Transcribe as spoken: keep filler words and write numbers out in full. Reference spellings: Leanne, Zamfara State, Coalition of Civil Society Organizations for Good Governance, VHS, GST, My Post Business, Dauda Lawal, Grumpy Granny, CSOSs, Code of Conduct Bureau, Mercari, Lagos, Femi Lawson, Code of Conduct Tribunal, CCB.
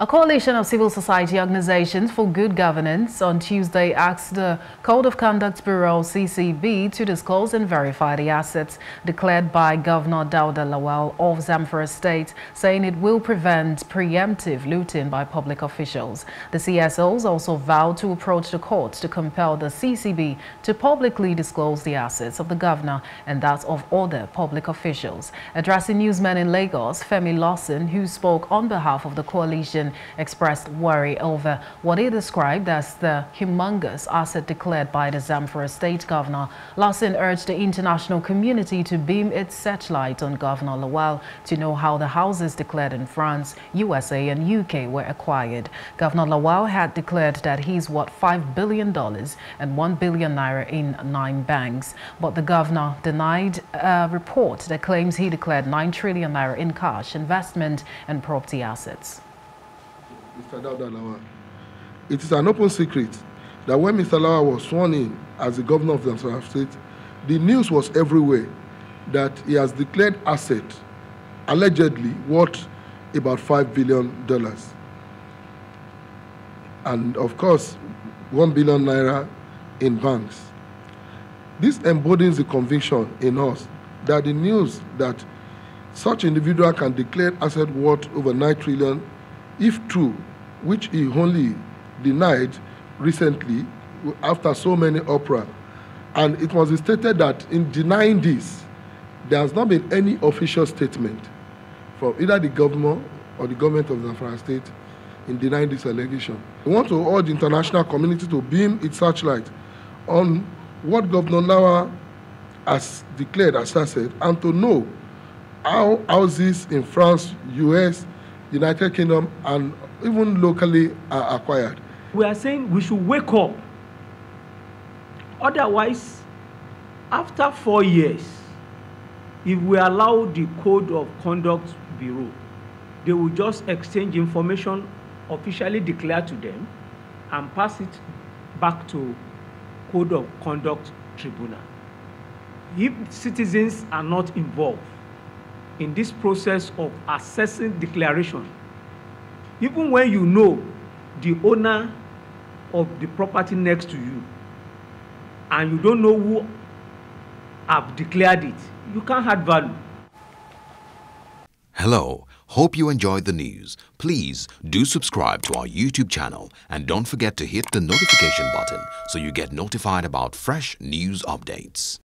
A coalition of civil society organizations for good governance on Tuesday asked the Code of Conduct Bureau C C B to disclose and verify the assets declared by Governor Dauda Lawal of Zamfara State, saying it will prevent preemptive looting by public officials. The C S Os also vowed to approach the courts to compel the C C B to publicly disclose the assets of the governor and that of other public officials. Addressing newsmen in Lagos, Femi Lawson, who spoke on behalf of the coalition, expressed worry over what he described as the humongous asset declared by the Zamfara State governor. Lawson urged the international community to beam its searchlight on Governor Lawal to know how the houses declared in France, U S A and U K were acquired. Governor Lawal had declared that he's worth five billion dollars and one billion naira in nine banks. But the governor denied a report that claims he declared nine trillion naira in cash, investment and property assets. Mister Dauda Lawal, it is an open secret that when Mister Lawal was sworn in as the governor of Zamfara State, the news was everywhere that he has declared asset, allegedly worth about five billion dollars. And of course, one billion naira in banks. This embodies the conviction in us that the news that such individual can declare asset worth over nine trillion, if true, which he only denied recently after so many opera. And it was stated that in denying this, there has not been any official statement from either the government or the government of Zamfara State in denying this allegation. We want to urge the international community to beam its searchlight on what Governor Lawal has declared as asset, and to know how houses in France, U S, United Kingdom and even locally are acquired. We are saying we should wake up. Otherwise, after four years, if we allow the Code of Conduct Bureau, they will just exchange information officially declared to them and pass it back to Code of Conduct Tribunal. If citizens are not involved in this process of assessing declaration, even when you know the owner of the property next to you and you don't know who have declared it, you can't add value. Hello, hope you enjoyed the news. Please do subscribe to our YouTube channel and don't forget to hit the notification button so you get notified about fresh news updates.